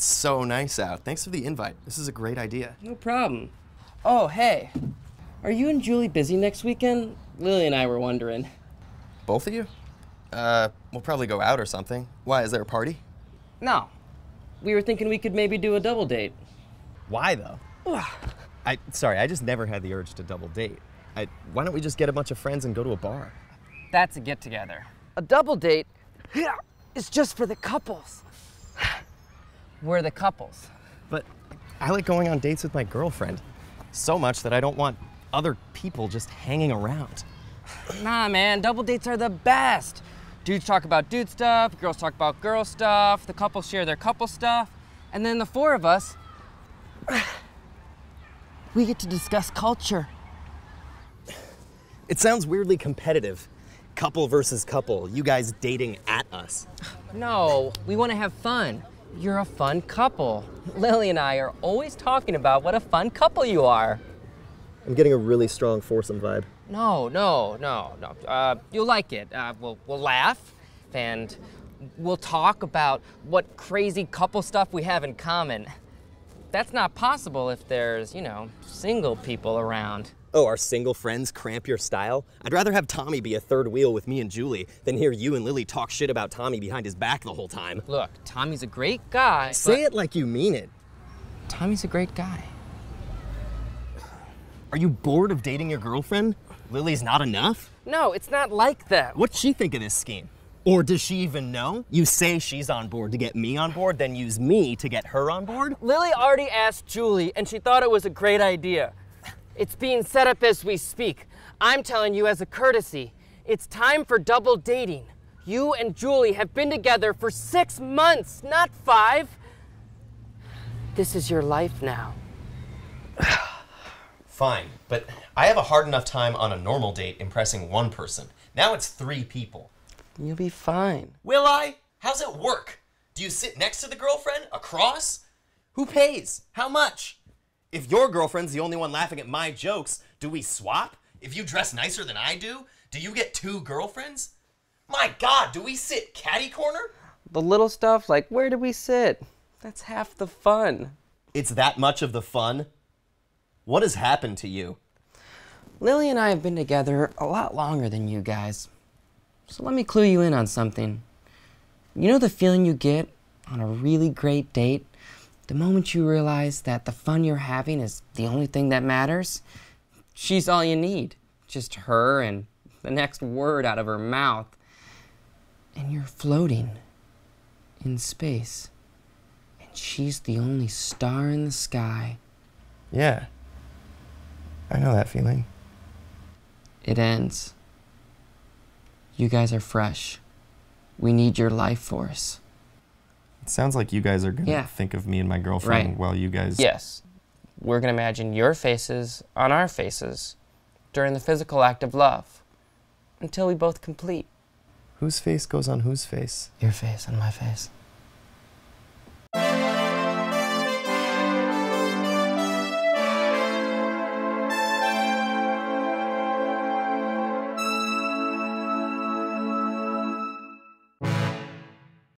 It's so nice out. Thanks for the invite. This is a great idea. No problem. Oh, hey. Are you and Julie busy next weekend? Lily and I were wondering. Both of you? We'll probably go out or something. Why, is there a party? No. We were thinking we could maybe do a double date. Why, though? Sorry, I just never had the urge to double date. Why don't we just get a bunch of friends and go to a bar? That's a get-together. A double date is just for the couples. We're the couples. But I like going on dates with my girlfriend so much that I don't want other people just hanging around. Nah, man, double dates are the best. Dudes talk about dude stuff, girls talk about girl stuff, the couples share their couple stuff, and then the four of us, we get to discuss culture. It sounds weirdly competitive. Couple versus couple, you guys dating at us. No, we want to have fun. You're a fun couple. Lily and I are always talking about what a fun couple you are. I'm getting a really strong foursome vibe. No. You'll like it. We'll laugh, and we'll talk about what crazy couple stuff we have in common. That's not possible if there's, you know, single people around. Oh, our single friends cramp your style? I'd rather have Tommy be a third wheel with me and Julie than hear you and Lily talk shit about Tommy behind his back the whole time. Look, Tommy's a great guy. Say it like you mean it. Tommy's a great guy. Are you bored of dating your girlfriend? Lily's not enough? No, it's not like that. What'd she think of this scheme? Or does she even know? You say she's on board to get me on board, then use me to get her on board? Lily already asked Julie, and she thought it was a great idea. It's being set up as we speak. I'm telling you as a courtesy, it's time for double dating. You and Julie have been together for 6 months, not 5. This is your life now. Fine, but I have a hard enough time on a normal date impressing one person. Now it's 3 people. You'll be fine. Will I? How's it work? Do you sit next to the girlfriend? Across? Who pays? How much? If your girlfriend's the only one laughing at my jokes, do we swap? If you dress nicer than I do you get 2 girlfriends? My God, do we sit catty corner? The little stuff, like where do we sit? That's half the fun. It's that much of the fun? What has happened to you? Lily and I have been together a lot longer than you guys. So let me clue you in on something. You know the feeling you get on a really great date? The moment you realize that the fun you're having is the only thing that matters, she's all you need. Just her and the next word out of her mouth. And you're floating in space. And she's the only star in the sky. Yeah. I know that feeling. It ends. You guys are fresh. We need your life force. It sounds like you guys are gonna think of me and my girlfriend while you guys... Yes. We're gonna imagine your faces on our faces during the physical act of love until we both complete. Whose face goes on whose face? Your face on my face.